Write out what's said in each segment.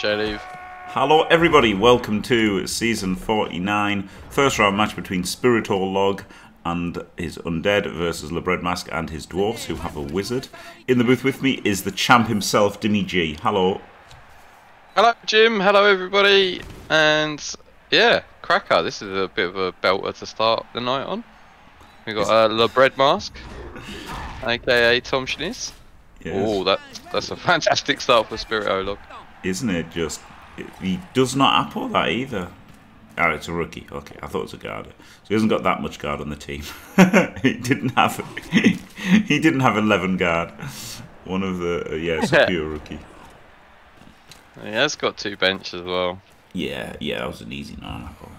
Jayleaf. Hello everybody, welcome to season 49, first round match between Spiritolog and his undead versus Le Bread Masque and his dwarfs who have a wizard. In the booth with me is the champ himself, Dimmy Gee. Hello. Hello Jim, hello everybody, and yeah, cracker, this is a bit of a belter to start the night on. We've got Le Bread Masque, aka Tom Schnitz. Yes. Oh, that's a fantastic start for Spiritolog. Isn't it just... He does not apple that either. Oh, it's a rookie. Okay, I thought it was a guarder. So he hasn't got that much guard on the team. he didn't have 11 guard. One of the it's a pure rookie. He has got 2 bench as well. Yeah, that was an easy non-apple.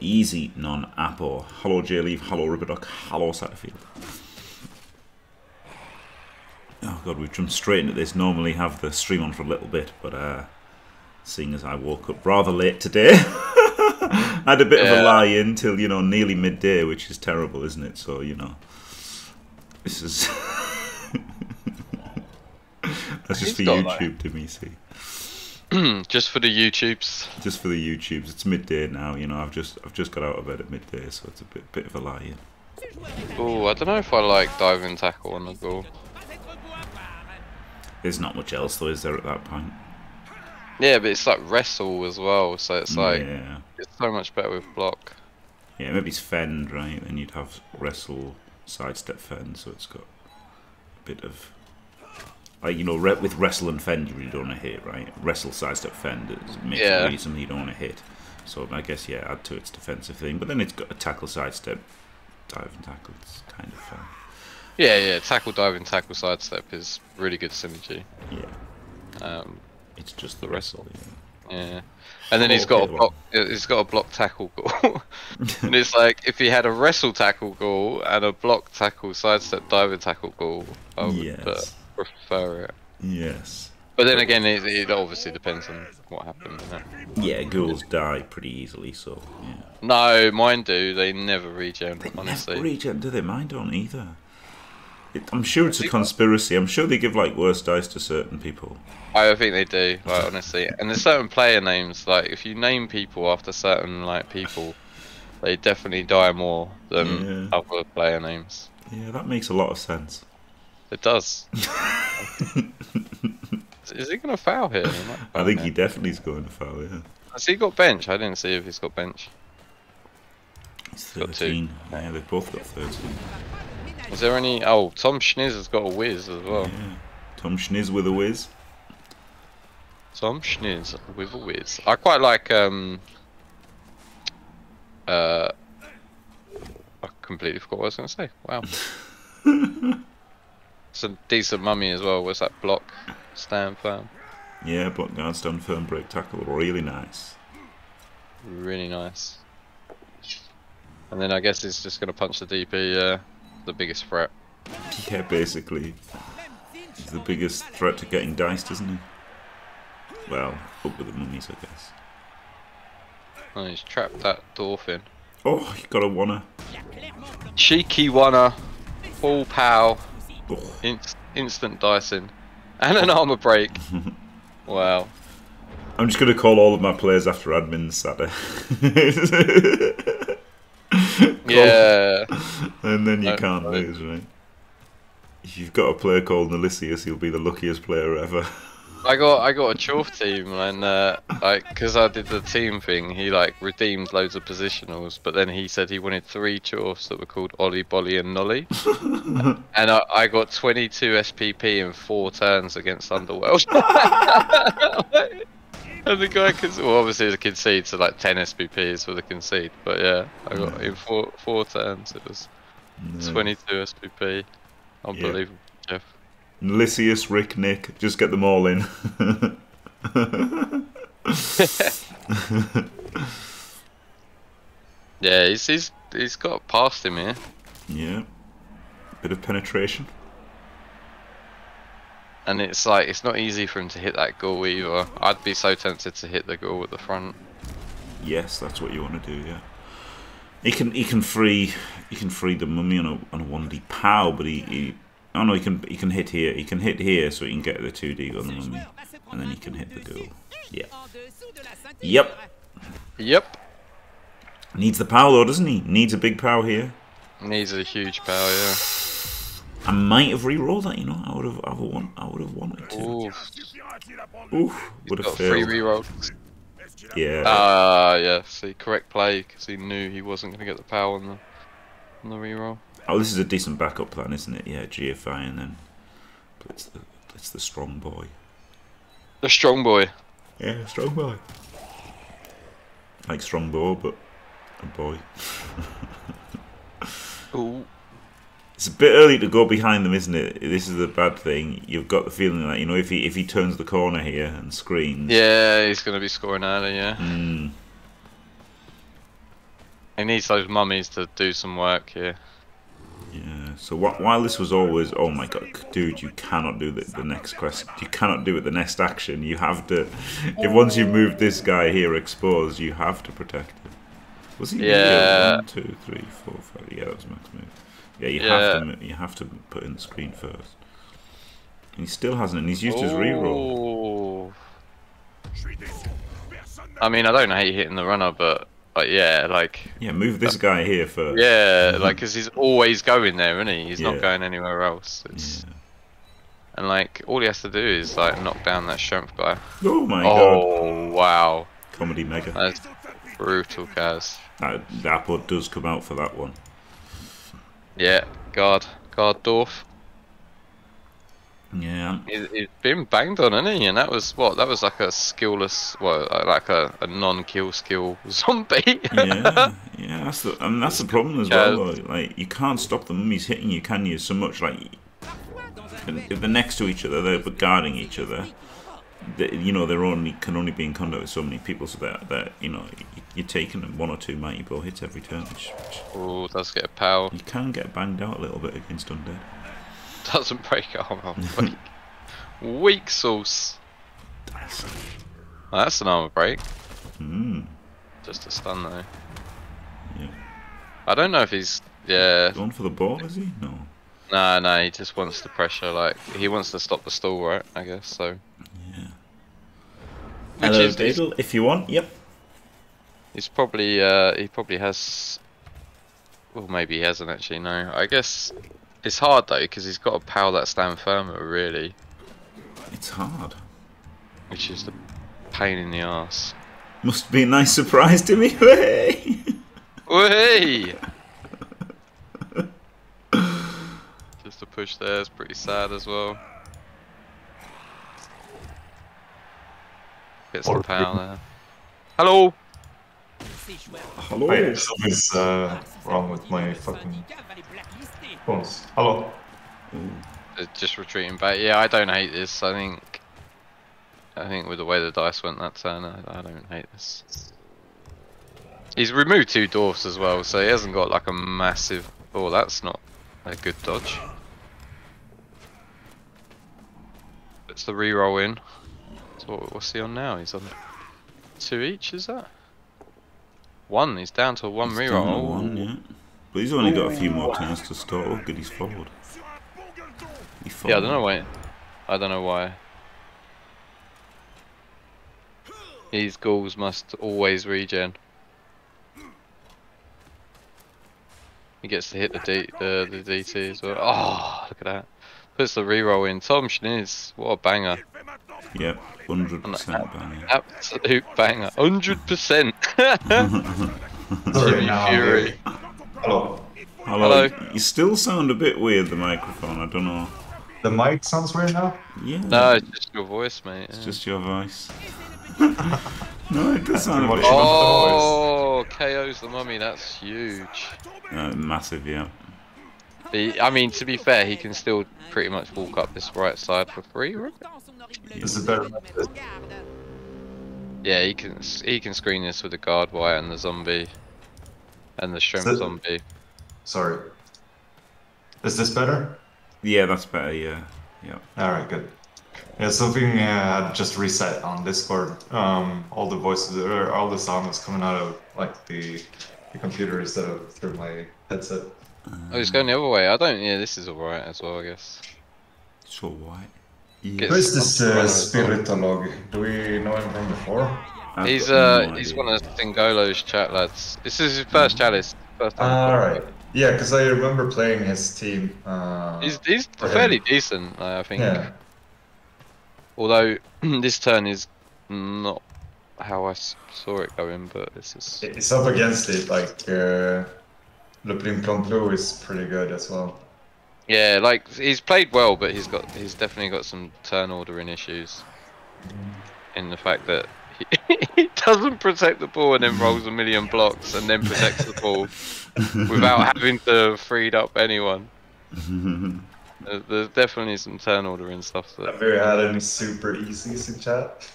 Easy non-apple. Hello Jayleaf. Hello RiverDuck. Hello Satterfield. Oh god, we've jumped straight into this. Normally have the stream on for a little bit, but seeing as I woke up rather late today, I had a bit of a lie-in till, nearly midday, which is terrible, isn't it? So, this is... That's just for YouTube to me, see. Just for the YouTubes. Just for the YouTubes. It's midday now, I've just got out of bed at midday, so it's a bit of a lie-in. Oh, I don't know if I like diving tackle on the goal. There's not much else, though, is there, at that point? Yeah, but it's like wrestle as well, so it's like it's so much better with block. Yeah, maybe it's fend, right? Then you'd have wrestle, sidestep, fend, so it's got a bit of with wrestle and fend you really don't want to hit, right? Wrestle, sidestep, fend makes it really something you don't want to hit. So I guess add to its defensive thing, but then it's got a tackle, sidestep, dive and tackle. It's kind of fun. Yeah, tackle, dive and tackle, sidestep is really good synergy. Yeah. It's just the wrestle. Yeah. And then he's got a block tackle goal. And it's like if he had a wrestle tackle goal and a block tackle sidestep diving tackle goal, I would prefer it. Yes. But then again, it obviously depends on what happened. Yeah, ghouls die pretty easily, so yeah. No, mine do. They never regen. They never regen, do they? Mine don't either. I'm sure it's a conspiracy. I'm sure they give worse dice to certain people. I think they do, honestly. And there's certain player names. If you name people after certain people, they definitely die more than other player names. Yeah, that makes a lot of sense. It does. Is he going to foul here? I think he definitely is going to foul. Yeah. Has he got bench? I didn't see if he's got bench. He's 13. Yeah, they've both got 13. Is there any... Oh, Tom Schniz has got a whiz as well. Yeah. Tom Schniz with a whiz. Tom Schniz with a whiz. I quite like... I completely forgot what I was going to say. Wow. Some decent mummy as well. What's that? Block, stand firm. Yeah, block guard, stand firm, break tackle. Really nice. Really nice. And then I guess it's just going to punch the DP... the biggest threat. Yeah, basically. He's the biggest threat to getting diced, isn't he? Well, up with the mummies, I guess. Oh, he's trapped that dolphin. Oh, he got a wanna. Cheeky wanna. Full pow. Oh. Instant dicing. And an armor break. Wow. I'm just going to call all of my players after admin Saturday. Yeah. And then you can't lose, right? If you've got a player called Nalisius, he'll be the luckiest player ever. I got a Chorf team, and because I did the team thing, he redeemed loads of positionals, but then he said he wanted 3 Chorfs that were called Ollie, Bolly and Nolly. And I got 22 SPP in 4 turns against Underworld. And the guy can, well, obviously the concede, so 10 SPPs for the concede, but yeah, I got in four turns. It was 22 SPP. Unbelievable, Jeff. Nalisius, Rick, Nick, just get them all in. Yeah, he's got past him here. Yeah, bit of penetration. And it's it's not easy for him to hit that goal either. I'd be so tempted to hit the goal at the front. Yes, that's what you want to do. Yeah, he can free the mummy on a 1D pow, but he can hit here. He can hit here, so he can get the 2D on the mummy. And then he can hit the duel. Yeah. Yep. Yep. Needs the power though, doesn't he? Needs a big power here. Needs a huge power, yeah. I might have re-rolled that, you know. I would have wanted to. Oof. Oof. Would have failed. 3 re-rolls. Yeah. Ah, yeah. See, correct play because he knew he wasn't going to get the power on the re-roll. Oh, this is a decent backup plan, isn't it? Yeah, GFI and then blitz the strong boy. The strong boy. Yeah, strong boy. Like strong bow, but a boy. Ooh. It's a bit early to go behind them, isn't it? This is the bad thing. You've got the feeling that, you know, if he turns the corner here and screens... Yeah, he's going to be scoring early, yeah. Mm. He needs those mummies to do some work here. Yeah, so while this was always, oh my god, dude, you cannot do the next quest. You cannot do it the next action. You have to... If once you've moved this guy here exposed, you have to protect him. Was he... Yeah. 1, 2, 3, 4, 5... Yeah, that was max move. Yeah, you have to put in the screen first. And he still hasn't, and he's used his reroll. I mean, I don't hate hitting the runner, but yeah, like... Yeah, move this guy here first. Yeah, like, because he's always going there, isn't he? He's not going anywhere else. It's... Yeah. And, like, all he has to do is, like, knock down that Shrimp guy. Oh, my god. Oh, wow. Comedy mega. That's brutal, Kaz. That board does come out for that one. Yeah, Kazdorf. Yeah. He's been banged on, hasn't he? And that was, what, that was like a skillless, well, like a non-kill skill zombie. Yeah, yeah, that's the, I mean, that's the problem as well, though. Like, you can't stop the mummies hitting you, can you, so much, like, if they're next to each other, they're guarding each other. They, you know, they're can only be in contact with so many people, so that you know, you're taking them 1 or 2 mighty blow hits every turn. Oh, does get a power. You can get banged out a little bit against undead. Doesn't break armor. Weak sauce. That's an armor break. Mm. Just a stun though. Yeah. I don't know if he's going for the ball, is he? No. No, he just wants the pressure. Like he wants to stop the stall, right? I guess so. Hello, Diesel, if you want, yep. He's probably, he probably has, well maybe he hasn't actually, no. I guess it's hard though, because he's got a power that stand firmer, really. It's hard. Which is the pain in the arse. Must be a nice surprise to me, way! Way! Just a push there is pretty sad as well. Gets the power there. Hello! Hello? Wait, something's wrong with my fucking phones. Hello? Just retreating back. Yeah, I don't hate this. I think with the way the dice went that turn, I don't hate this. He's removed 2 dwarfs as well, so he hasn't got like a massive... Oh, that's not a good dodge. It's the reroll in. What's he on now? He's on 2 each, is that? 1, he's down to 1 reroll. 1, yeah. But he's only got a few more turns to start. Oh, good, he's forward. He forward. Yeah, I don't know why. These ghouls must always regen. He gets to hit the DT as well. Oh, look at that. Puts the reroll in. Tom Schnitz, what a banger. Yep, 100% banger. Absolute banger, 100%. Fury. Hello. Hello. You still sound a bit weird, the microphone, I don't know. The mic sounds weird now? Yeah. No, it's just your voice, mate. It's just your voice. No, it does sound a bit weird. Oh, KO's the mummy, that's huge. Massive, yeah. I mean, to be fair, he can still pretty much walk up this right side for free, right? Yeah, he can screen this with the guard wire and the zombie, and the shrimp zombie. Sorry. Is this better? Yeah, that's better, yeah. Alright, good. Yeah, something just reset on Discord. All the voices, or all the sound was coming out of, like, the computer instead of through my headset. Oh, he's going the other way. I don't. Yeah, this is alright as well, I guess. It's alright. Who is this Spiritolog? Do we know him from before? He's one of Dingolo's chat lads. This is his first Chalice. Alright. Yeah, because I remember playing his team. He's fairly decent, I think. Yeah. Although, this turn is not how I saw it going, but this is... It's up against it, like... Le Bread Blue is pretty good as well. Yeah, like, he's played well, but he's definitely got some turn ordering issues. In the fact that he doesn't protect the ball and then rolls a million blocks and then protects the ball without having to freed up anyone. There's definitely some turn ordering stuff. That... Have you had any super easies in chat?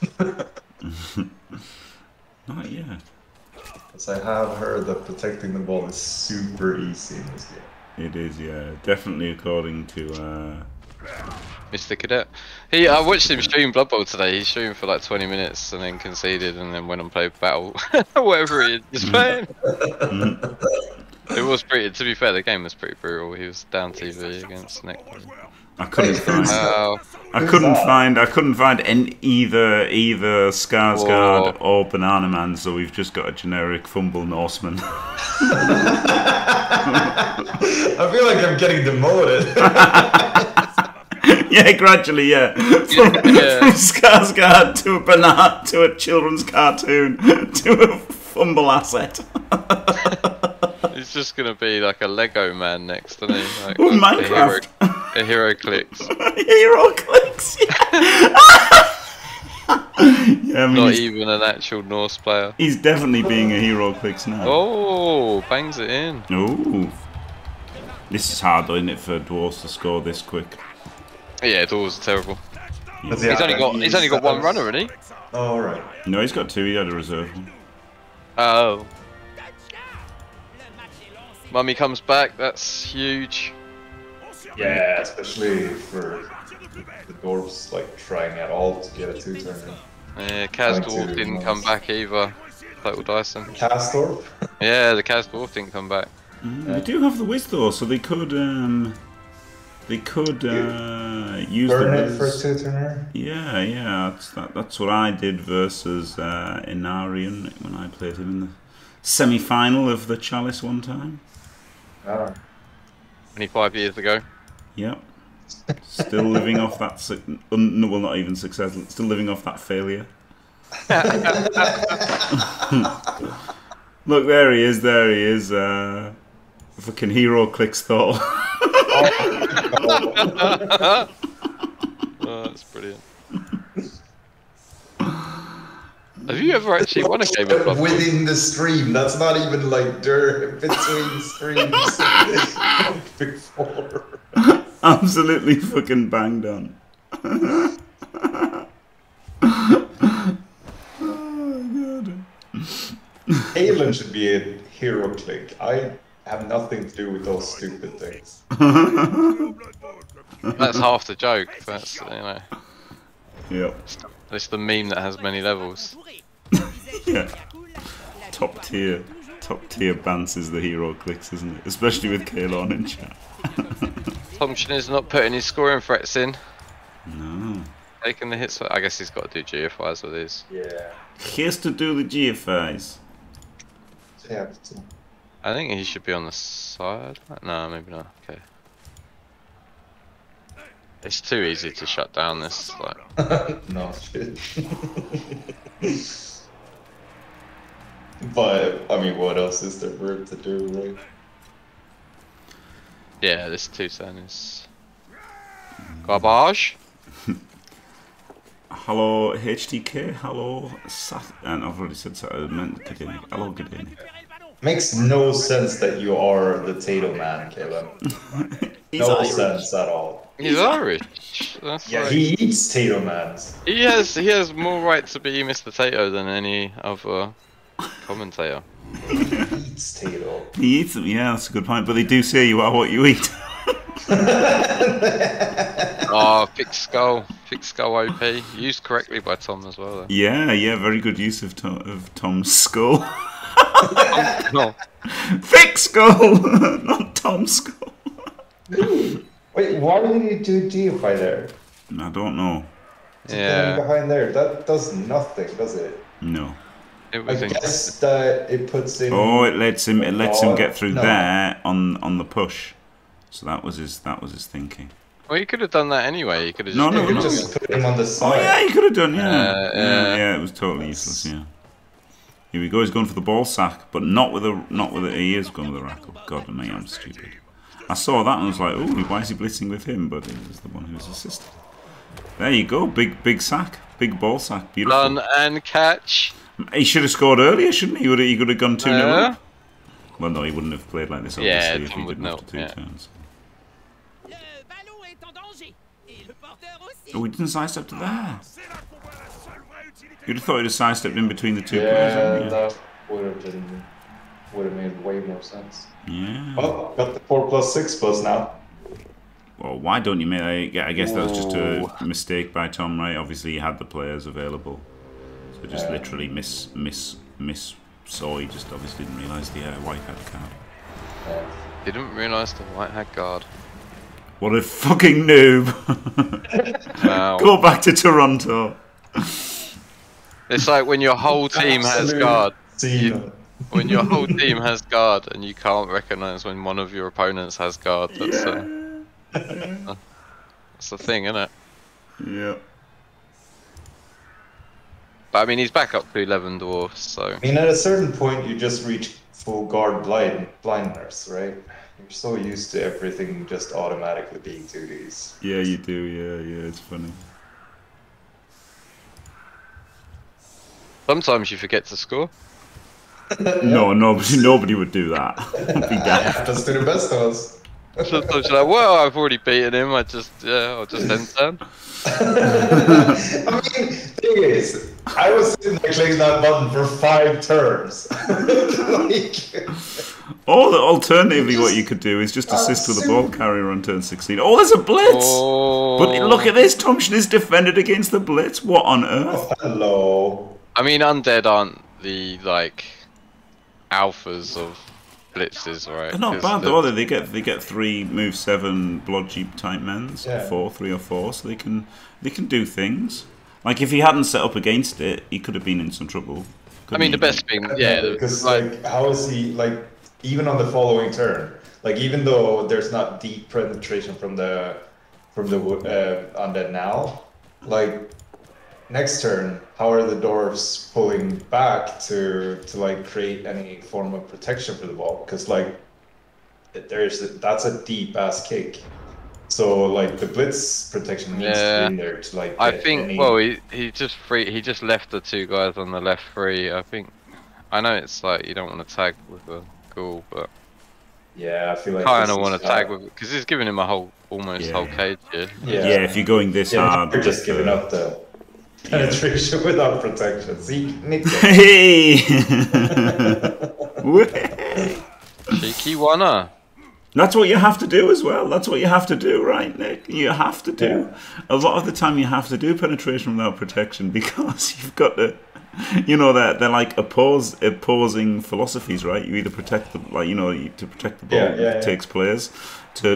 Not yet. Because I have heard that protecting the ball is super easy in this game. It is, yeah. Definitely according to... Mr. Cadet. I watched him stream Blood Bowl today. He streamed for like 20 minutes and then conceded and then went and played Battle. Whatever he is playing. It was pretty, to be fair, the game was pretty brutal. He was down TV against Nick. I couldn't find either Skarsgård or Banana Man, so we've just got a generic Fumble Norseman. I feel like I'm getting demoted. Yeah, gradually, yeah. From Skarsgård to a banana, to a children's cartoon, to a Fumble asset. He's just gonna be like a Lego man next, isn't he? Like, ooh, like Minecraft. A HeroClix. HeroClix, yeah. Yeah, I mean, not even an actual Norse player. He's definitely being a HeroClix now. Oh, bangs it in. Ooh. This is hard, though, isn't it, for dwarves to score this quick? Yeah, it was terrible. Yeah. He's only got one runner, hasn't he? Oh, right. No, he's got two. He had a reserve. Oh. Mummy comes back. That's huge. Yeah, especially for the dwarves, like trying at all to get a two-turn. Yeah, Kazdorf didn't come back either. Total Dyson. Kazdorf? Yeah, the Kazdorf didn't come back. They do have the whiz though, so they could. They could use burn it for a two-turner. Yeah, yeah, that's what I did versus Inarian when I played him in the semi-final of the Chalice one time. 25 years ago. Yep. Still living off that. Well, not even success. Still living off that failure. Look, there he is. There he is. Fucking HeroClix Thor. Oh, that's brilliant. Have you ever actually won a game of Blood Bowl? Within the stream, that's not even like during between streams. Before. Absolutely fucking banged on. Oh god. Kaelon should be a HeroClix. I have nothing to do with those stupid things. That's half the joke. That's, you know. Yep. It's the meme that has many levels. Yeah. Top tier bans is the HeroClix, isn't it? Especially with Kaelon in chat. Tom Schnitz is not putting his scoring threats in. No. Taking the hits. I guess he's got to do GFIs with his. Yeah. He has to do the GFIs. Yeah. I think he should be on the side. No, maybe not. Okay. It's too easy to shut down this. Like. No, shit. But, I mean, what else is there for him to do, right? Yeah, this Tucson is... garbage? Hello, HTK. Hello, Sat... And I've already said Sat... I meant Kadini. Hello, Kadini. Makes no sense that you are the Tato man, Caleb. No sense at all. He's Irish. That's yeah, like... he eats Tato man. He has more right to be Mr. Tato than any other commentator. He eats Tato. He eats them. Yeah, that's a good point. But they do say you are what you eat. Oh, thick skull OP. Used correctly by Tom as well. Though. Yeah, yeah, very good use of Tom's skull. No. Thick skull, not Tom skull. Wait, why did you do GFI there? I don't know. Yeah. Behind there, that does nothing, does it? No. I guess that it puts him. Oh, it lets him get through there on the push. So that was his thinking. Well, you could have done that anyway. You could have just put him on the side. Oh yeah, you could have done. Yeah. It was totally useless. Yeah. Here we go. He's going for the ball sack, but not with it. He is going with the rackle. God, me, I'm stupid. I saw that and I was like, ooh, why is he blitzing with him? But he was the one who was assisted. There you go. Big sack. Big ball sack. Beautiful. Run and catch. He should have scored earlier, shouldn't he? He could have gone 2-0 up. Well, no, he wouldn't have played like this, obviously, if he didn't have two turns. Oh, he didn't sidestep to there. You'd have thought he'd have sidestepped in between the two players. Yeah, that would have made way more sense. Yeah. Oh, got the 4+6 buzz now. Well, why don't you make that? Yeah, I guess that was just a mistake by Tom, right? Obviously, he had the players available. So just literally saw. He just obviously didn't realise the white hat card. Didn't realise the white hat guard. What a fucking noob! Wow. Go back to Toronto. It's like when your whole team has guard. When your whole team has guard and you can't recognise when one of your opponents has guard. That's that's the thing, isn't it? Yeah. But I mean, he's back up to 11 dwarfs, so... I mean, at a certain point, you just reach full guard blindness, right? You're so used to everything just automatically being 2Ds. Yeah, you do, yeah, it's funny. Sometimes you forget to score. Nobody would do that. That's to the best of us. Sometimes you're like, well, I've already beaten him, I'll just end turn. I mean, thing is, I was sitting there clicking that button for 5 turns. Alternatively, what you could do is just assist with a ball carrier on turn 16. Oh, there's a blitz! Oh. But look at this, Tom Schnitz defended against the blitz. What on earth? Oh, hello. I mean, undead aren't the, like, alphas of... blitzes, right? They're not bad though, are they? They get 3 move 7 blood jeep type men's, 4, 3 or 4, so they can do things. Like if he hadn't set up against it, he could have been in some trouble. I mean, the best thing, because like how is he even on the following turn? Like even though there's not deep penetration from the undead now, like next turn, how are the dwarves pulling back to like create any form of protection for the ball? Because like that's a deep ass kick, so like the blitz protection needs to be in there to like. He just left the 2 guys on the left free. I think I know it's like you don't want to tag with a goal, but I feel like kind of want to tag with because he's giving him a almost whole cage here. Yeah. If you're going this hard, you're just giving up the. Penetration without protection. See, Nick. Hey! Cheeky wanna. That's what you have to do as well. That's what you have to do, right, Nick? You have to do. A lot of the time you have to do penetration without protection because you've got to... You know, they're like opposing philosophies, right? You either protect the... Like, you know, to protect the ball takes players to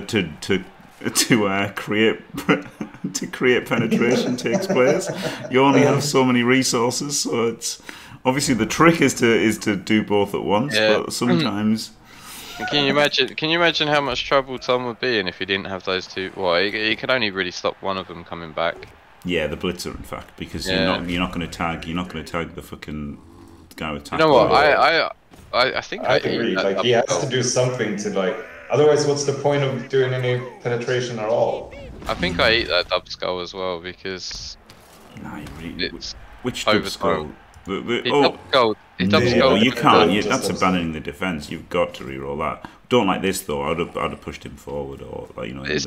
create penetration takes players. You only have so many resources, so it's obviously the trick is to do both at once. But sometimes, can you imagine how much trouble Tom would be in if he didn't have those two? Well, he could only really stop one of them coming back. Yeah, the blitzer, in fact, because you're not going to tag the fucking guy with tackle. You know what? I think I agree. Like he has to do something to like. Otherwise, what's the point of doing any penetration at all? I think I eat that dub skull as well because. Nah, which dub skull? You can't. That's abandoning the defense. You've got to reroll that. Don't like this though. I'd have pushed him forward or like, you know. It's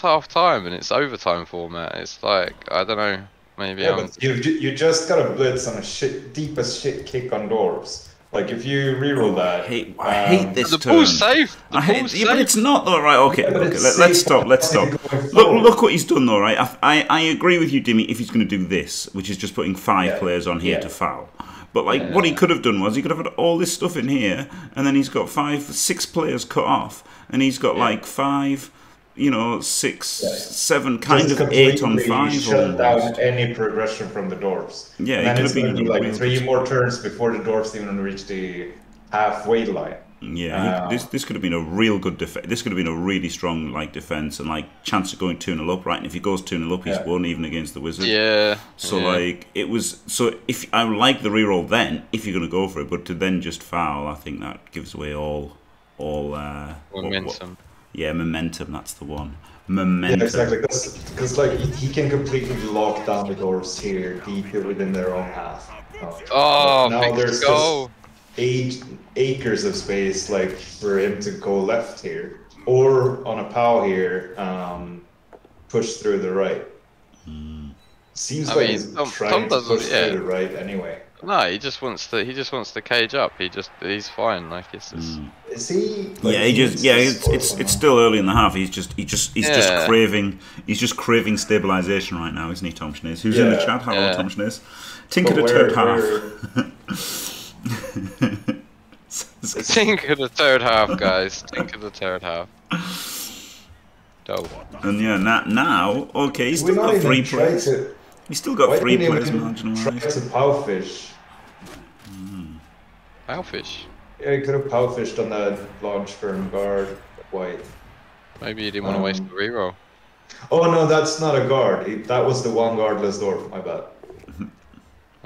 half time and it's overtime format. It's like I don't know. Maybe. Yeah, but you just got a blitz on a deepest kick on dwarves. Like if you reroll that, I hate this turn. The ball's safe. Yeah, but it's not though, right? Okay, let's stop. Let's stop. Look what he's done though, right? I agree with you, Dimmy. If he's going to do this, which is just putting 5 players on here to foul, but like what he could have done was he could have had all this stuff in here, and then he's got 5, 6 players cut off, and he's got like 5. you know, six, seven, kind of 8 on 5. Shut down any progression from the dwarves. Yeah, and then it's going to be like 3 more turns before the dwarves even reach the halfway line. Yeah, this could have been a real good defense. This could have been a really strong like defense and like chance of going 2-0 up, right? And if he goes 2-0 up, he's won even against the wizard. Yeah. So like it was. So if I like the reroll, then if you're going to go for it, but to then just foul, I think that gives away all momentum. Yeah, momentum. That's the one. Momentum. Yeah, exactly. Because like he can completely lock down the doors here deep within their own half. Oh, now there's go. Just 8 acres of space, like, for him to go left here, or on a POW here, push through the right. Seems I like mean, he's trying to push through the right anyway. No, he just wants to. He just wants to cage up. He's fine. Like it's just. Is he? Like, yeah, he just. Yeah, it's still early in the half. He's just craving stabilization right now, isn't he, Tom Schnitz? Who's in the chat? Hello, Tom Schnitz. Tinker the third half. Tinker the third half, guys. Tinker the third half. Dope. And yeah, now okay, he's still got 3 points. He's still got 3 points marginalized. To powfish. Powfish? Yeah, he could have powfished on that launch firm guard white. Maybe he didn't want to waste the reroll. Oh no, that's not a guard. That was the one guardless door. My bad.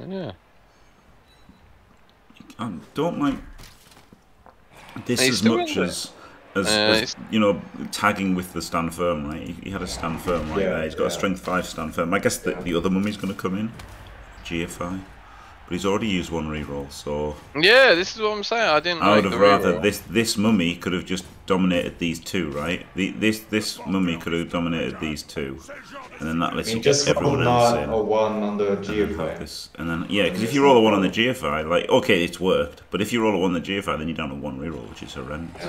Yeah. I don't like this as much as you know, tagging with the stand firm, right? He had a stand firm right there. He's got a strength 5 stand firm. I guess the other mummy's going to come in, GFI. But he's already used one reroll, so... Yeah, this is what I'm saying. I didn't like the reroll. I would have rather... This mummy could have just dominated these two, right? This mummy could have dominated these two. And then that lets you get everyone else in. Just roll a 1 on the GFI. And then, yeah, because if you roll a 1 on the GFI, like, okay, it's worked. But if you roll a 1 on the GFI, then you're down to 1 reroll, which is horrendous.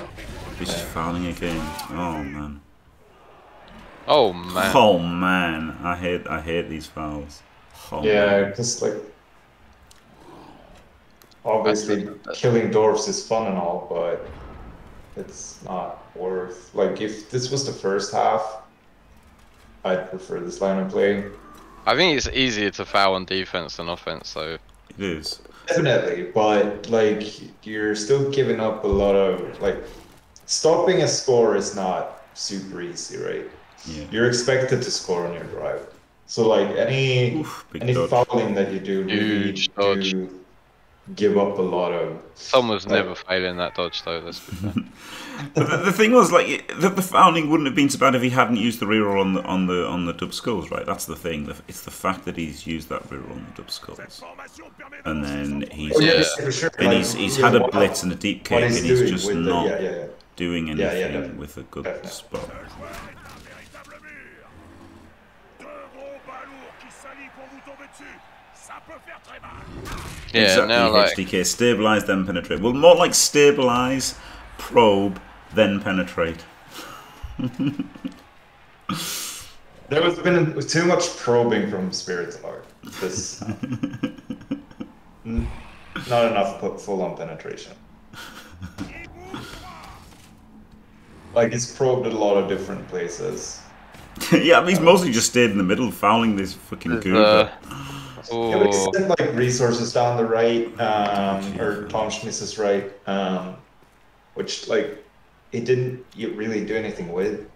This is fouling again. Oh, man. Oh, man. Oh, man. I hate these fouls. Oh, yeah, because, like... Obviously, killing dwarves is fun and all, but it's not worth... Like, if this was the first half, I'd prefer this line of play. I think it's easier to foul on defense than offense, so... It is. Definitely, but, like, you're still giving up a lot of... Like, stopping a score is not super easy, right? Yeah. You're expected to score on your drive. So, like, any fouling that you do... Huge dodge. Give up a lot of... Tom was never failing that dodge, though, that's for sure. But the thing was, like, the fouling wouldn't have been so bad if he hadn't used the reroll on the dub skulls, right? That's the thing. It's the fact that he's used that reroll on the dub skulls. And then he's... Oh, yeah, for sure. And he's had a blitz and a deep kick, and he's just not doing anything with a good spot. Yeah, exactly. Now, like, HTK, stabilize then penetrate. Well, more like stabilize, probe, then penetrate. There has been too much probing from Spiritolog. Not enough full-on penetration. Like, he's probed at a lot of different places. Yeah, I mean, he's mostly just stayed in the middle, fouling this fucking Goober. Yeah, we send like resources down the right, or Tom Schmitz's right, which like it didn't really do anything with.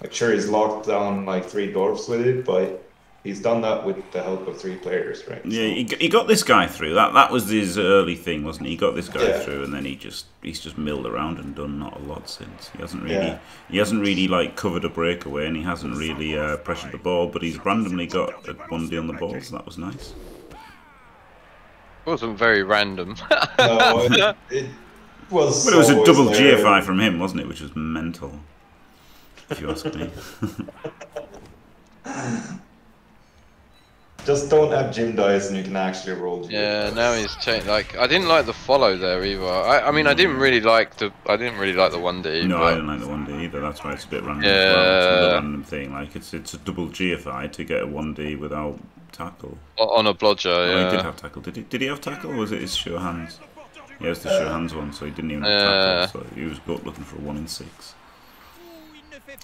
Like sure, he's locked down like 3 dwarves with it, but he's done that with the help of 3 players, right? Yeah, so he got this guy through. That was his early thing, wasn't it? He got this guy through, and then he's just milled around and done not a lot since. He hasn't really like covered a breakaway, and he hasn't really pressured the ball. But he's randomly got a 1D on the ball, so that was nice. It wasn't very random. No, it was. Well, it was a double GFI from him, wasn't it? Which was mental, if you ask me. Just don't have Jim dice and you can actually roll Jim. Yeah, now he's changed. Like, I didn't like the follow there either. I mean, I didn't really like the 1D. No, I didn't like the 1D either. That's why it's a bit random. Yeah, it's another random thing. Like, it's a double GFI to get a 1D without tackle. On a blodger. Oh, he did have tackle. Did he have tackle? Or was it his sure hands? Yeah, it was the sure hands one, so he didn't even have tackle. So he was looking for a 1 in 6.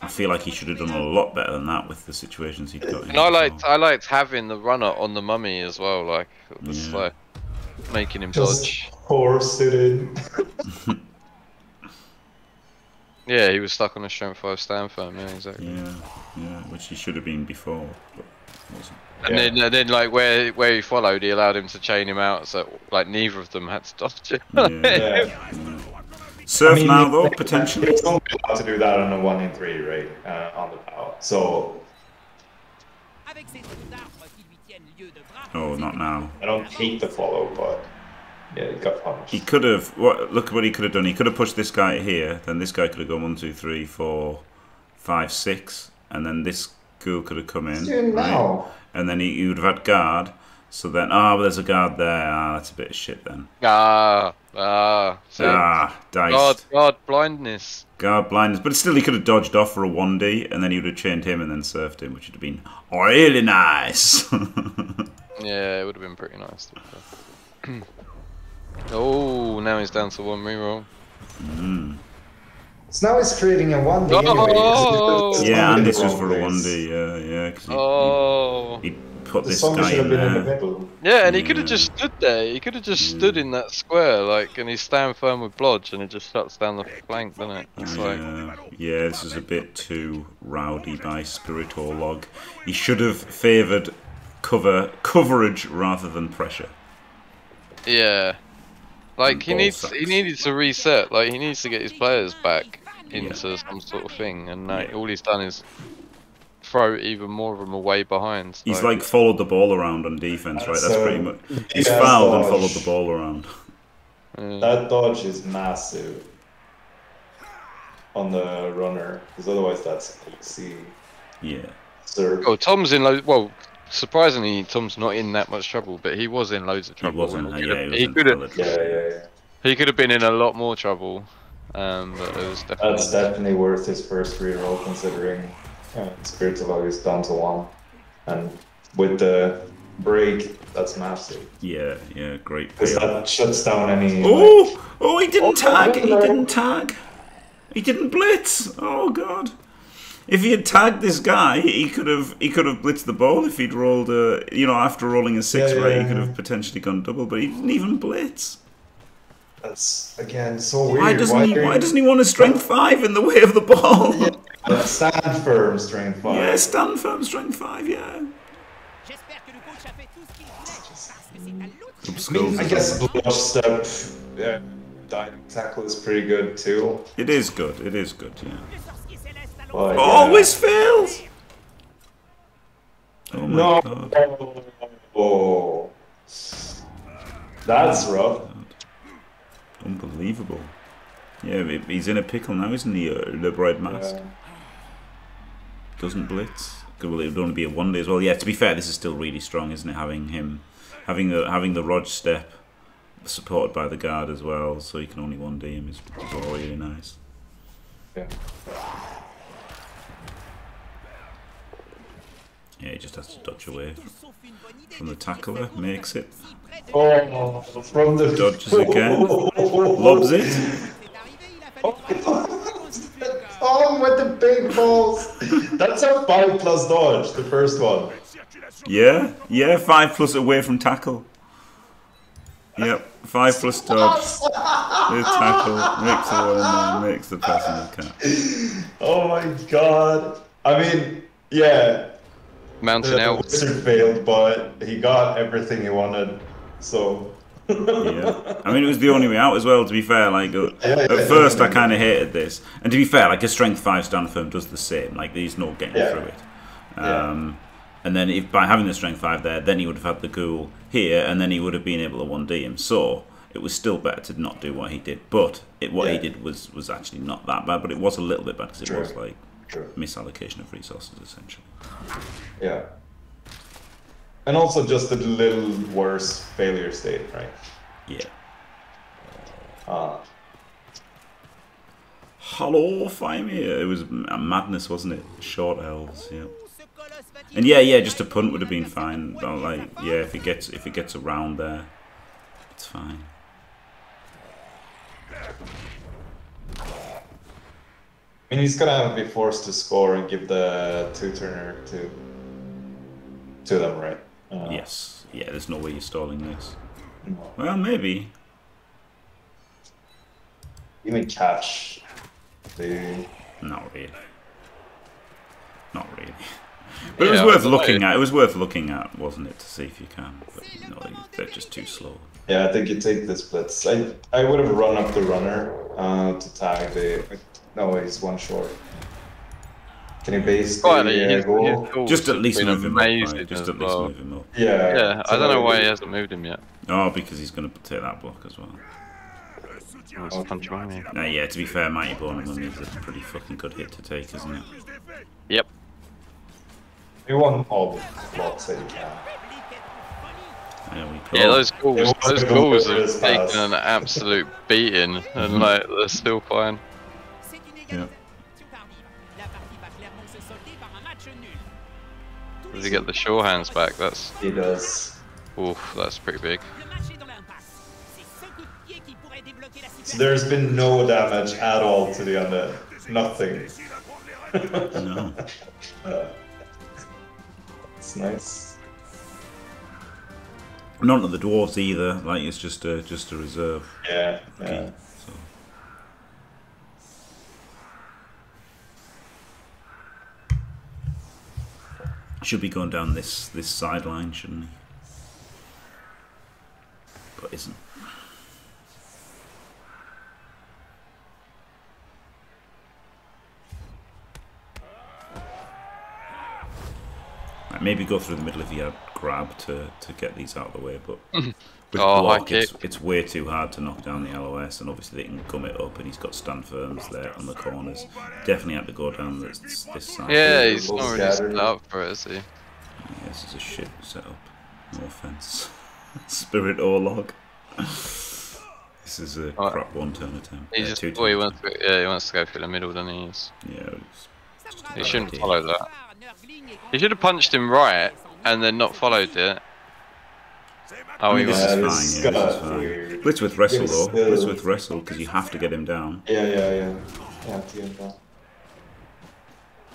I feel like he should have done a lot better than that with the situations he'd got in. And I liked having the runner on the mummy as well, like just like making him dodge. Force it in. Yeah, he was stuck on a strength 5 stand firm. Yeah, exactly. Yeah, yeah, which he should have been before, but wasn't. And then like where he followed, he allowed him to chain him out, so like neither of them had to dodge it. Yeah. Surf now though, potentially. It's only allowed to do that on a 1-in-3, right? On the power. So. Oh, not now. I don't hate the follow, but. Yeah, he got punished. He could have. Look what he could have done. He could have pushed this guy here. Then this guy could have gone 1, 2, 3, 4, 5, 6, and then this ghoul could have come in. And then he would have had guard. So then, well, there's a guard there. That's a bit of shit then. Diced. Guard blindness. Guard blindness. But still, he could have dodged off for a 1D, and then he would have chained him and then surfed him, which would have been really nice. Yeah, it would have been pretty nice. To Oh, now he's down to 1 reroll. So now he's trading a 1D. Oh! Yeah, and this was for a 1D, yeah. Cause he put this guy in there. Yeah, and he could have just stood there. He could have just stood in that square, like, and he stand firm with blodge, and it just shuts down the flank, doesn't it? It's yeah, this is a bit too rowdy by Spiritolog. He should have favoured coverage rather than pressure. Yeah. Like he needed to reset. Like he needs to get his players back into some sort of thing, and all he's done is throw even more of them away behind. So. He's like followed the ball around on defense, right? That's pretty much. He's fouled and followed the ball around. That dodge is massive on the runner, because otherwise that's easy. Yeah. Sir. Oh, Tom's in low. Well. Surprisingly, Tom's not in that much trouble, but he was in loads of trouble. He could have been in a lot more trouble, but it was definitely... That's definitely worth his first reroll, considering Spiritolog is down to 1. And with the break, that's massive. Yeah, yeah, great. Because that shuts down any... Oh, like... he didn't tag! He didn't tag! He didn't blitz! Oh, God! If he had tagged this guy, he could have blitzed the ball. If he'd rolled a, you know, after rolling a 6, he could have potentially gone double, but he didn't even blitz. That's again so weird. Why doesn't he want a strength 5 in the way of the ball? Yeah. Stand firm, strength 5. Yeah, stand firm, strength 5. Yeah. I guess block step, diving tackle is pretty good too. It is good. It is good. Yeah. But, always fails. Oh my God. Oh. That's rough. Unbelievable. Yeah, he's in a pickle now, isn't he? Le Bread Masque. Doesn't blitz. Well, it would only be a 1D as well. Yeah, to be fair, this is still really strong, isn't it? Having him, having the Rog step, supported by the guard as well, so he can only 1D him is really nice. Yeah. Yeah, he just has to dodge away from the tackler, makes it. Oh, from the... Dodges again, lobs it. Oh, with the big balls. That's a 5+ dodge, the first one. Yeah, yeah, 5+ away from tackle. Yep, 5+ dodge. The tackle, makes the one, makes the pass in the cap. Oh my God. I mean, yeah. Mountain Elf. The wizard failed, but he got everything he wanted, so... Yeah. I mean, it was the only way out as well, to be fair. Like, at first I kind of hated this. And to be fair, like, a strength 5 stand firm does the same. Like, there's no getting through it. And then if by having the strength 5 there, then he would have had the ghoul here, and then he would have been able to 1D him. So, it was still better to not do what he did. But what he did was actually not that bad, but it was a little bit bad, because it was, like... misallocation of resources, essentially. Yeah. And also just a little worse failure state, right? Yeah. Hello, Fami. It was a madness, wasn't it? Short elves, yeah. And yeah, just a punt would have been fine. But like, yeah, if it gets around there, it's fine. I mean, he's gonna be forced to score and give the two-turner to them, right? Yes. Yeah, there's no way you're stalling this. No. Well, maybe. Even catch. The... Not really. Not really. But yeah, it was worth looking at. It was worth looking at, wasn't it, to see if you can? But no, they're just too slow. Yeah, I think you take this blitz. I would have run up the runner to tag the. No, he's one short. Can he base the goal? Just at least move him up. Right? Just at least move him up. Yeah. Yeah. I don't know why he hasn't moved him yet. Oh, because he's going to take that block as well. No, yeah. To be fair, Mighty Boneman is a pretty fucking good hit to take, isn't it? Yep. We won all the blocks that you can. Yeah, those goals have taken an absolute beating, and like they're still fine. Yeah. Does he get the shore hands back? That's he does. Oof, that's pretty big. So there's been no damage at all to the undead. Nothing. No. It's nice. None of the dwarves either. Like it's just a reserve. Yeah. Okay. Yeah. So. Should be going down this sideline, shouldn't he? But isn't. Right, maybe go through the middle if you had grab to get these out of the way, but with block, it's way too hard to knock down the LOS, and obviously they can gum it up, and he's got stand firms there on the corners. Definitely had to go down this side. Yeah, he's not really set up for it, is he? Yeah, this is a shit setup. No offense. Spiritolog. This is a crap one-turn attempt. He just, well, he wants to go through the middle, doesn't he? Yeah, he shouldn't follow that. He should have punched him right, and then not followed it. Oh, he was fine, yeah, fine. Blitz with wrestle though, blitz with wrestle, because you have to get him down. Yeah. You have to get him down.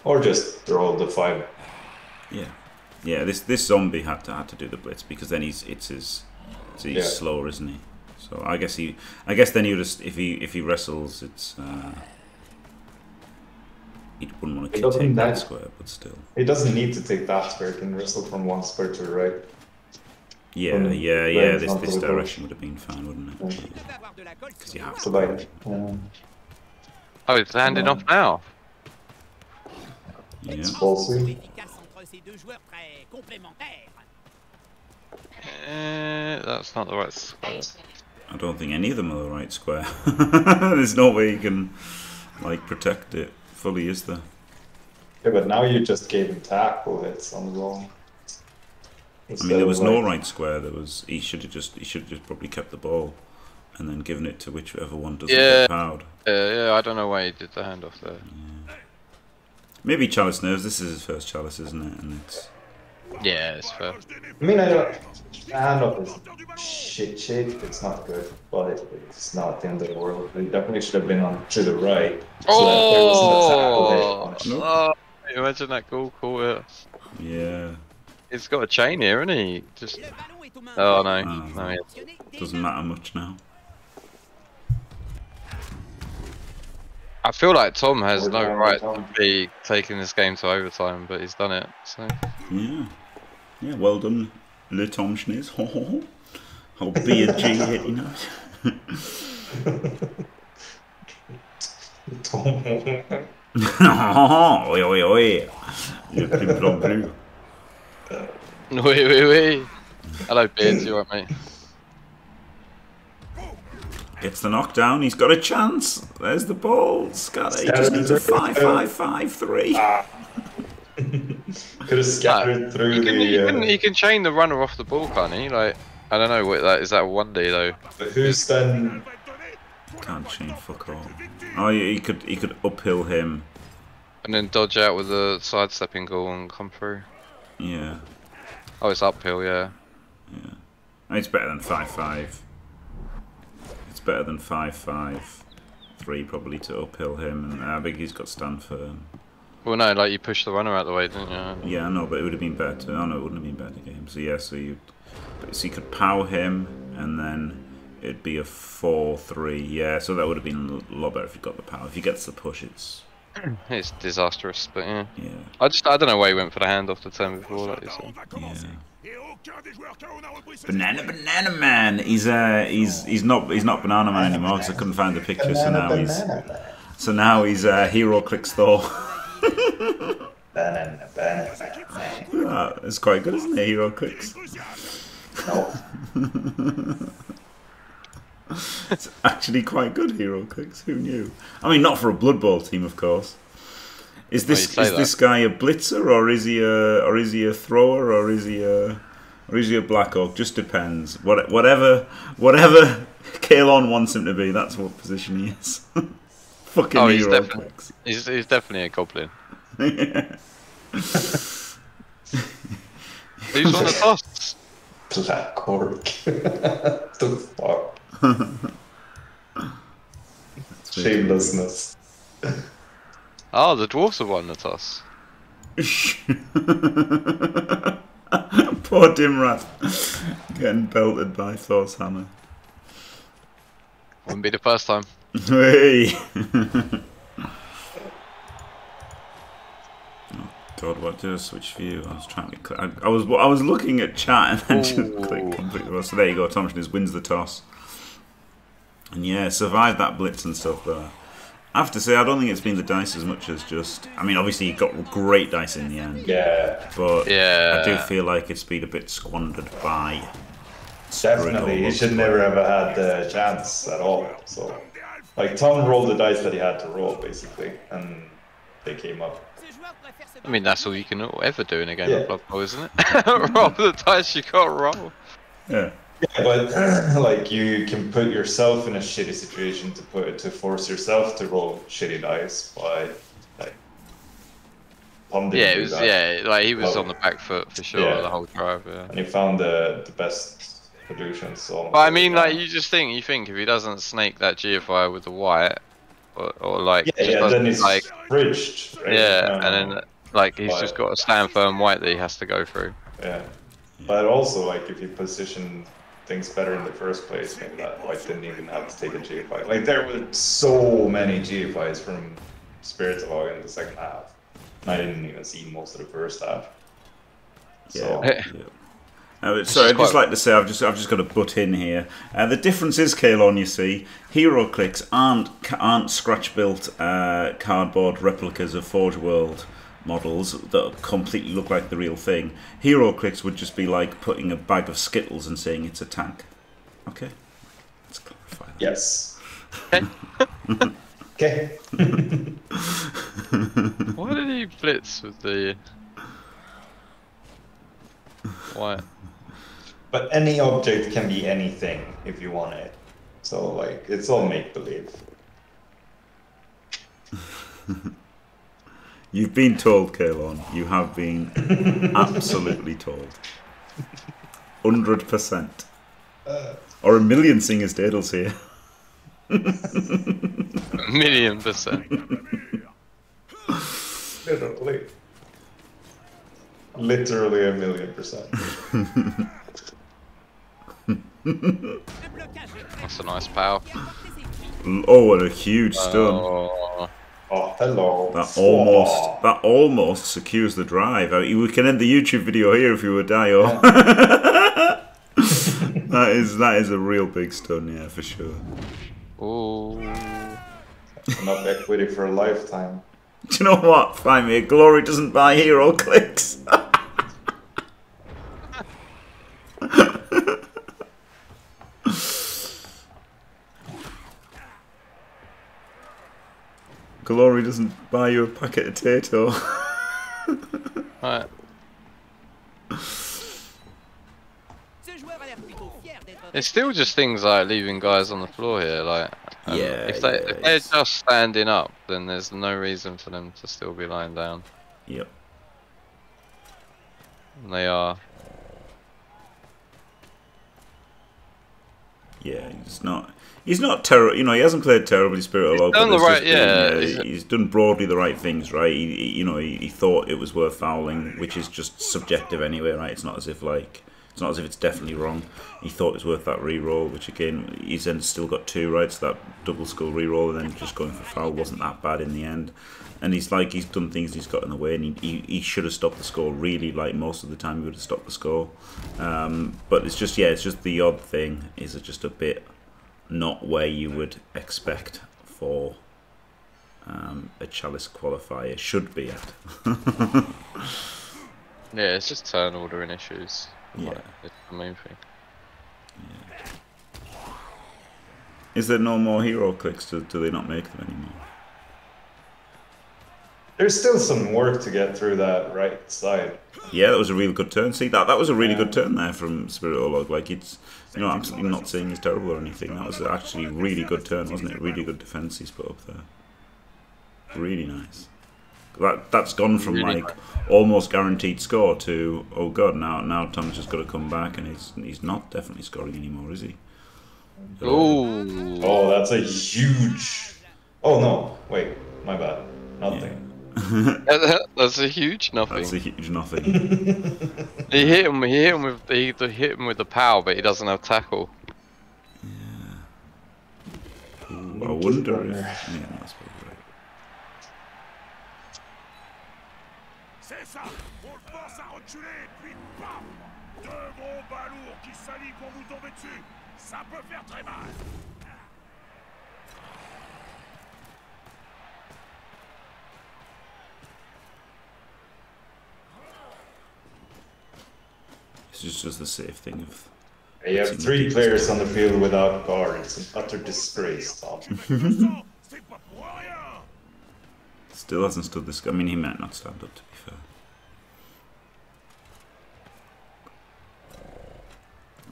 Or just throw the five. Yeah. Yeah, this zombie had to do the blitz, because then he's slower, isn't he? So I guess then you just if he wrestles, it's he wouldn't want to take that square, but still. He doesn't need to take that square. He can wrestle from one square to the right. Yeah, yeah. This direction would have been fine, wouldn't it? Because you have to. Oh, it's landing off now. Yeah. That's not the right square. I don't think any of them are the right square. There's no way you can, like, protect it. Fully, is there? Yeah, but now you just gave him tackle hits on the wrong. I mean, there was no right square. There was he should have just probably kept the ball, and then given it to whichever one doesn't get fouled. Yeah, I don't know why he did the handoff there. Yeah. Maybe Chalice knows this is his first Chalice, isn't it? And it's it's fair. I mean, I don't. The handoff is shit. It's not good, but it's not the end of the world. It definitely should have been on to the right. So oh, imagine that goal caught it. Yeah. It's got a chain here, isn't he? Just. Oh no. No, it doesn't matter much now. I feel like Tom has no right to be taking this game to overtime, but he's done it. So. Yeah. Yeah. Well done. Le Tom Schnitz, I'll be a G hit, you know. Tom. Oi, oi, oi. Le plus blanc bleu. Oui. Hello, Beards, you alright, mate? Gets the knockdown, he's got a chance. There's the ball. Scatter, he just needs a 5-5-5-3. Could have scattered through he can chain the runner off the ball, can't he? Like, I don't know what that is. That one day though. But who's then? Can't chain fuck all. Oh, yeah, he could uphill him, and then dodge out with a sidestepping goal and come through. Yeah. Oh, it's uphill, yeah. Yeah. I mean, it's better than 5-5. It's better than 5-5. three probably to uphill him, and I think he's got stand firm. Well, no, like you pushed the runner out of the way, didn't you? Yeah, I know, but it would have been better. Oh no, it wouldn't have been better to get him. So yeah, so you could pow him, and then it'd be a 4-3. Yeah, so that would have been a lot better if you got the pow. If he gets the push, it's disastrous. But yeah, I don't know why he went for the hand off the turn before. Like you said. Yeah. Banana Man. He's not Banana Man anymore because I couldn't find the picture. So now he's HeroClix Thor. It's quite good, isn't it? HeroClix. No. It's actually quite good, HeroClix. Who knew? I mean, not for a Blood Bowl team, of course. Is this guy a blitzer, or is he a thrower, or is he a Black Orc? Just depends. Whatever Kaelon wants him to be, that's what position he is. Fucking oh, HeroClix. He's definitely a goblin. Yeah. Who's on the toss? Black Orc. The fuck. Shamelessness. Oh, the dwarves have won the toss. Poor Dimrath getting belted by Thor's hammer. Wouldn't be the first time. Hey. Oh God, what did I switch for you? I was trying to click. I was looking at chat and then just clicked completely. Well, so there you go. Tom Schnitz wins the toss. And yeah, survived that blitz and stuff there. I have to say, I don't think it's been the dice as much as just... I mean, obviously, you got great dice in the end. Yeah. But yeah. I do feel like it's been a bit squandered by... Definitely. He should never have had the chance at all. So, like, Tom rolled the dice that he had to roll, basically, and they came up. I mean, that's all you can ever do in a game of Blood Bowl, isn't it? Roll the dice you can't roll. Yeah. Yeah, but like you can put yourself in a shitty situation to force yourself to roll shitty dice by like pondering. Yeah, like he was on the back foot for sure the whole drive. Yeah, and he found the best solution. So. But I mean, like you just think if he doesn't snake that GFI with the white, or like then he's like bridged. Right? Yeah, and then like he's just got a stand firm white that he has to go through. Yeah, but also like if you position things better in the first place, maybe that white didn't even have to take a GFI. Like, there were so many GFIs from Spiritolog in the second half. I didn't even see most of the first half. So. Yeah. Sorry, I'd just like to say, I've just got to butt in here. The difference is, Kaelon, you see, HeroClix aren't scratch-built cardboard replicas of Forge World models that completely look like the real thing. HeroClix would just be like putting a bag of Skittles and saying it's a tank. Okay, let's clarify that. Yes. Okay. Why did he blitz with the... Why? But any object can be anything if you want it. So, like, it's all make-believe. You've been told, Kaelon. You have been absolutely told. 100%. Or a million singers diddles here. 1,000,000%. Literally. Literally 1,000,000%. That's a nice pal. Oh, what a huge stun. Oh. Oh, hello. That almost secures the drive. I mean, we can end the YouTube video here if you were Dio. Yeah. that is a real big stun, yeah, for sure. Oh, not equity for a lifetime. Do you know what? Find me a glory doesn't buy HeroClix. Glory doesn't buy you a packet of tato. Right. It's still just things like leaving guys on the floor here. Like, if they're just standing up, then there's no reason for them to still be lying down. Yep. And they are. Yeah, he's not. He's not terrible. You know, he hasn't played terribly. Spiritolog. He's done the right. He's done broadly the right things, right? He, you know, he thought it was worth fouling, which is just subjective anyway, right? It's not as if like. It's not as if it's definitely wrong. He thought it was worth that re-roll, which again, he's then still got two, right? So that double skull re-roll and then just going for foul wasn't that bad in the end. And he's like, he's done things, he's got in the way, and he should have stopped the score, really. Like, most of the time he would have stopped the score. But it's just, yeah, it's just the odd thing is just a bit not where you would expect for a Chalice qualifier should be at. Yeah, it's just turn ordering issues. Yeah, like, it's the main thing. Yeah. Is there no more HeroClix? Do they not make them anymore? There's still some work to get through that right side. Yeah, that was a really good turn. See, that was a really good turn there from Spiritolog. Like, it's, you know, I'm not saying he's terrible or anything. That was actually a really good turn, wasn't it? Really good defense he's put up there. Really nice. That's gone from like almost guaranteed score to, oh god, now Tom's just got to come back, and he's not definitely scoring anymore, is he? So, oh, that's a huge. Oh no, wait, my bad, nothing. Yeah. That's a huge nothing. That's a huge nothing. he hit him with the power, but he doesn't have tackle. Yeah. Ooh, I wonder if. Yeah, that's probably. It's just the safe thing of. You have three players on the field without guards. An utter disgrace, Tom. Still hasn't stood this. I mean, he might not stand up, to be fair.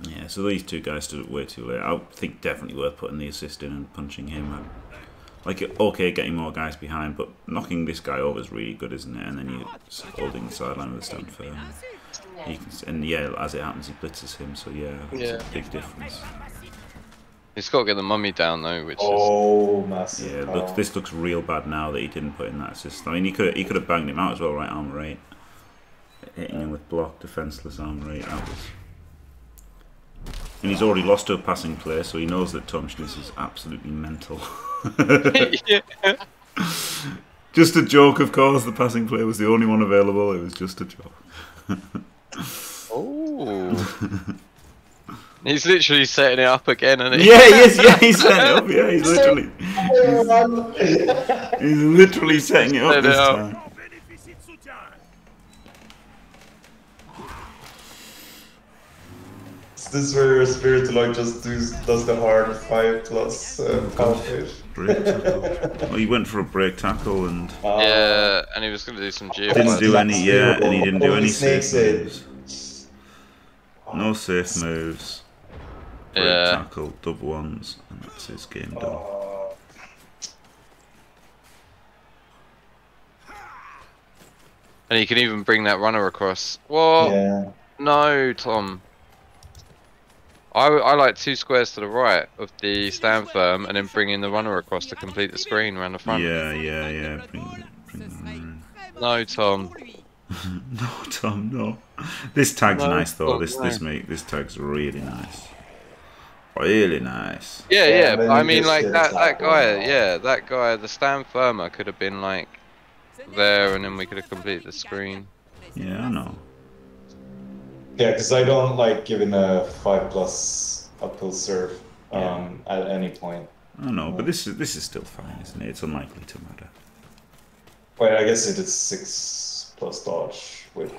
Yeah, so these two guys stood up way too late. I think definitely worth putting the assist in and punching him. Like, okay, getting more guys behind, but knocking this guy over is really good, isn't it? And then you're holding the sideline with a stand firm. And yeah, as it happens, he blitzes him, so yeah, it's a big difference. He's got to get the mummy down though, which is massive. Yeah, look, this looks real bad now that he didn't put in that assist. I mean, he could have banged him out as well, right arm right, hitting him with block, defenseless arm right. That was. And he's already lost to a passing play, so he knows that Tom Schnitz is absolutely mental. Just a joke, of course. The passing play was the only one available. It was just a joke. Oh. He's literally setting it up again, isn't he? Yeah, he is. Yeah, he's setting it up. Yeah, he's literally. He's literally setting it up this time. This is where your Spiritolog just does the hard 5+ Well, he went for a break tackle and yeah, and he was going to do some geo. Didn't do any. Yeah, and he didn't do any safe moves. No safe moves. Break tackle, double ones, and that's his game done. And he can even bring that runner across. What? Yeah. No, Tom. I like two squares to the right of the stand firm and then bringing the runner across to complete the screen around the front. Yeah. Bring the no, Tom. No, Tom, no. This tag's nice though. This tag's really nice. Really nice. Yeah. But I mean, like that guy. Yeah, that guy. The stand firmer could have been like there, and then we could have completed the screen. Yeah, I know. Yeah, because I don't like giving a 5+ uphill serve at any point. I know, but this is still fine, isn't it? It's unlikely to matter. Wait, I guess it is 6+ dodge with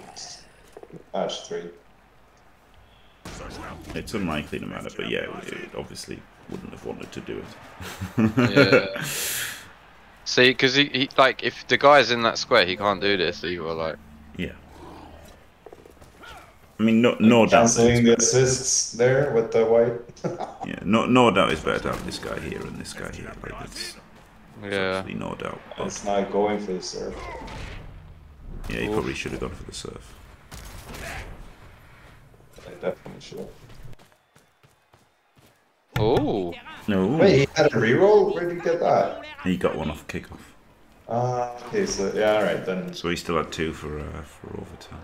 Ash 3. It's unlikely to matter, but yeah, it obviously wouldn't have wanted to do it. Yeah. See, because he like if the guy's in that square, he can't do this either. Like. Yeah. I mean, no doubt. Cancelling the assists there with the white. Yeah, no doubt it's better to have this guy here and this guy here. Like it's no doubt. But it's not going for the surf. Yeah, he probably should have gone for the surf. I definitely should. Oh. No. Wait, he had a reroll? Where did you get that? He got one off kickoff. Okay, so yeah, alright then. So he still had two for overtime.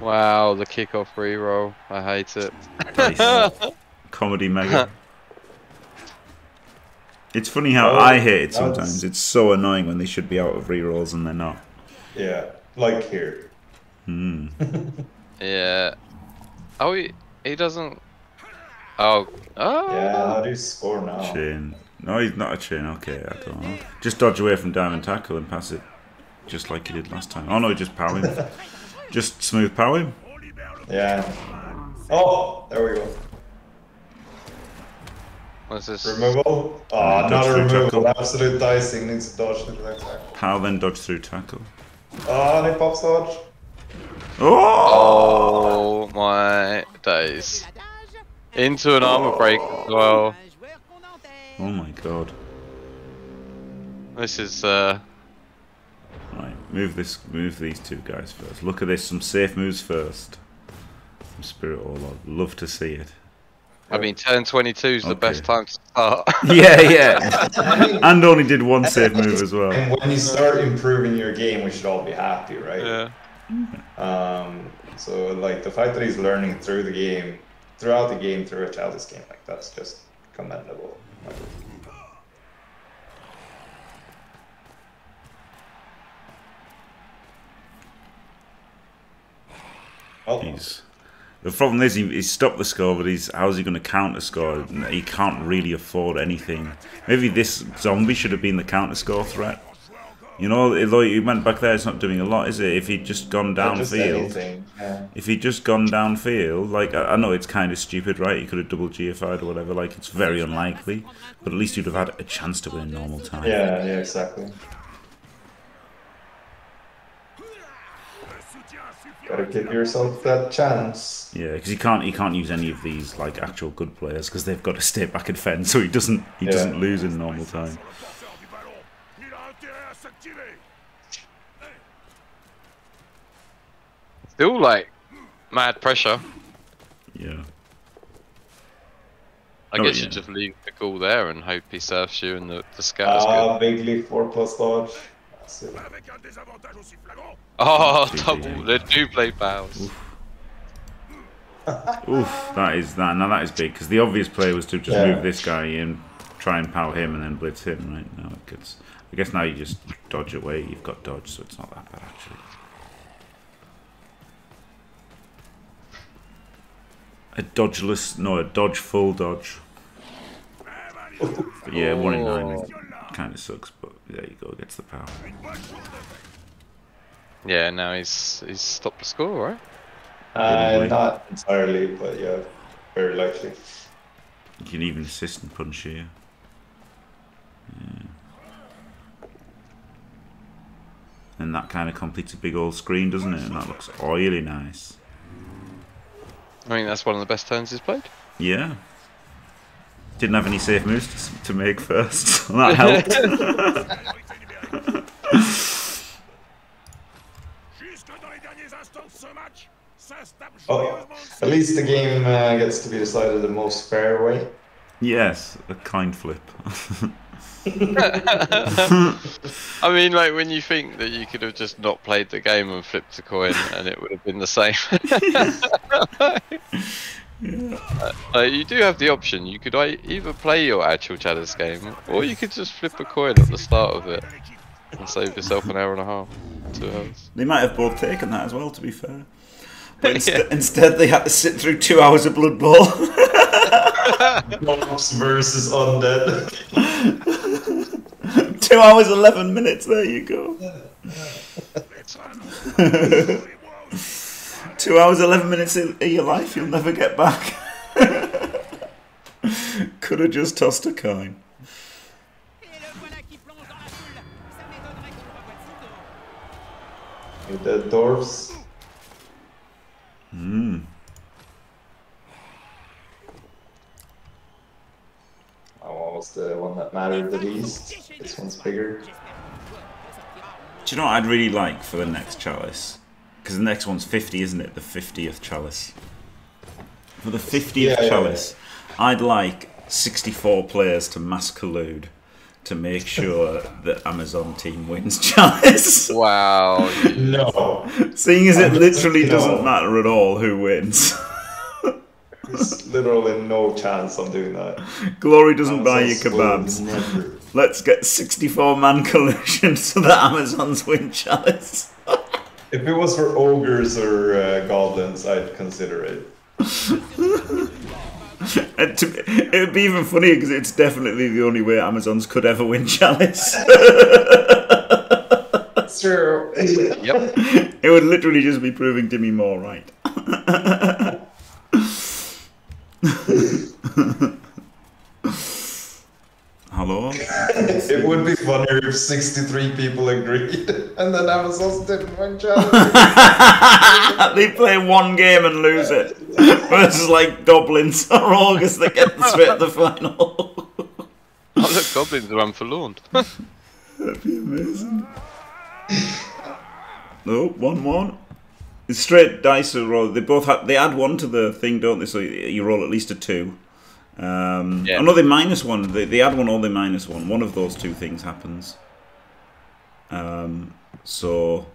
Wow, the kickoff reroll. I hate it. Comedy mega. It's funny how I hate it sometimes. It's so annoying when they should be out of rerolls and they're not. Yeah, like here. Hmm. Yeah. Oh, he doesn't. Oh. Oh. Yeah, how do you score now? Chain. No, he's not a chain. Okay, I don't know. Just dodge away from diamond tackle and pass it, just like he did last time. Oh no, just power him. Just smooth power him. Yeah. Oh, there we go. What's this? Removal? Oh, not a removal. Absolute dicing needs to dodge through the tackle. How then dodge through tackle? Oh, and he pops dodge. Oh! Oh my days. Into an armor break as well. Oh my god. This is right, move these two guys first. Look at this, some safe moves first. Some Spiritolog. Love to see it. I mean, turn 22 is the best time to start. Yeah, yeah. And only did one safe move as well. And when you start improving your game, we should all be happy, right? Yeah. So, like, the fact that he's learning through the game, throughout the game, through a Chalice game, like, that's just commendable. Jeez. The problem is he's stopped the score, but how's he going to counter score? He can't really afford anything. Maybe this zombie should have been the counter score threat. You know, although he went back there, it's not doing a lot, is it? If he'd just gone downfield, yeah. If he'd just gone downfield, like I know it's kind of stupid, right? He could have double GFI'd or whatever. Like it's very unlikely, but at least you'd have had a chance to win normal time. Yeah, yeah, exactly. Gotta give yourself that chance. Yeah, because he can't use any of these like actual good players because they've got to stay back and fence, so he doesn't lose in normal time. Still like mad pressure. Yeah. I guess you just leave the goal there and hope he surfs you and the scout. Ah, big league 4+ dodge. Oh, double! They do play fouls. Oof. Oof, that is that. Now that is big because the obvious play was to just move this guy in, try and power him, and then blitz him. Right now, it gets. I guess now you just dodge away. You've got dodge, so it's not that bad actually. A dodgeless, no, a dodge full dodge. But yeah, 1 in 9 kind of sucks, but there you go. Gets the power. Yeah, now he's stopped the score, right? Not entirely, but yeah, very likely. You can even assist and punch here. Yeah. And that kind of completes a big old screen, doesn't it? And that looks oily nice. I mean, that's one of the best turns he's played. Yeah. Didn't have any safe moves to make first. That helped. Oh, yeah. At least the game gets to be decided the most fair way. Yes, a coin flip. I mean, like when you think that you could have just not played the game and flipped a coin, and it would have been the same. You do have the option. You could either play your actual Chalice game, or you could just flip a coin at the start of it and save yourself an hour and a half, 2 hours. They might have both taken that as well, to be fair. But instead, they had to sit through 2 hours of Blood Bowl. Mobs versus undead. 2 hours, 11 minutes. There you go. 2 hours, 11 minutes of your life you'll never get back. Could have just tossed a coin. The dwarves. Hmm. Oh, what was the one that mattered the least? This one's bigger. Do you know what I'd really like for the next Chalice? Because the next one's 50, isn't it? The 50th Chalice. For the 50th Chalice, I'd like 64 players to mass collude to make sure that Amazon team wins Chalice. Wow. No. Seeing as it literally doesn't matter at all who wins. There's literally no chance of doing that. Glory doesn't buy you kebabs. Never. Let's get 64-man collusion so that Amazons win Chalice. If it was for ogres or goblins, I'd consider it. It would be even funnier because it's definitely the only way Amazons could ever win Chalice. It's true. Yep. It would literally just be proving Dimmy more right. Hello? It would be funnier if 63 people agreed and then Amazons didn't win Chalice. They play one game and lose it. Versus like goblins or ogres that get to spit the final. Oh look, goblins are unforlorned. That'd be amazing. Oh, 1-1. It's straight dice or roll. They both have, they add one to the thing, don't they? So you roll at least a 2. Yeah. Oh no, they minus one. They add one or they minus one. One of those two things happens. So,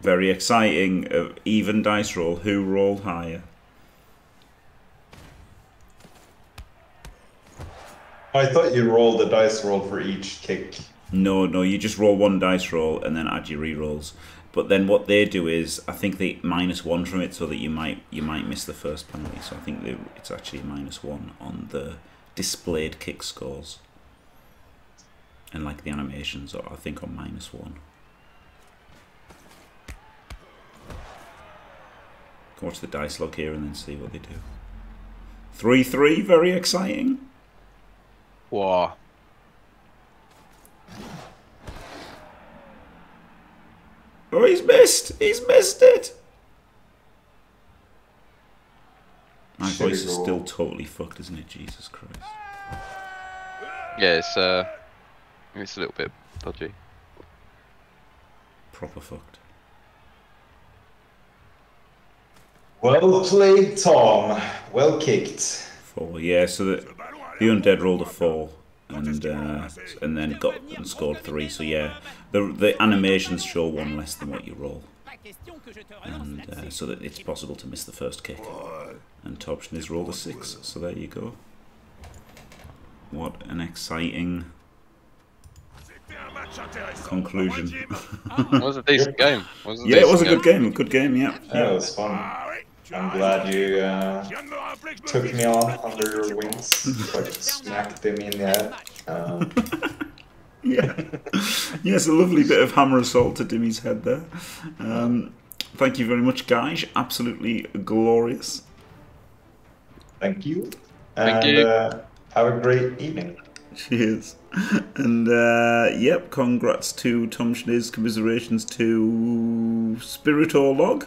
very exciting. Even dice roll. Who rolled higher? I thought you rolled a dice roll for each kick. No, no, you just roll one dice roll and then add your re-rolls. But then what they do is, I think they minus one from it so that you might miss the first penalty. So I think it's actually -1 on the displayed kick scores. And like the animations are, I think, on -1. Can watch the dice log here and then see what they do. 3-3, very exciting. Wow. Oh, he's missed! He's missed it! My voice is still totally fucked, isn't it? Jesus Christ. Yeah, it's a little bit dodgy. Proper fucked. Well played, Tom. Well kicked. 4, yeah, so the undead rolled a 4. And then got and scored 3. So yeah, the animations show one less than what you roll, and so that it's possible to miss the first kick. And Tom Schnitz rolled a 6. So there you go. What an exciting conclusion! It was a decent game. Yeah, it was a good game. A good game. Yeah. Yeah, it was fun. I'm glad you took me on under your wings, but smacked him in the head. Yeah. Yes, a lovely bit of hammer assault to Dimmy's head there. Thank you very much, guys. Absolutely glorious. Thank you. And, thank you. Have a great evening. Cheers. And yep, congrats to Tom Schnitz, commiserations to Spiritolog.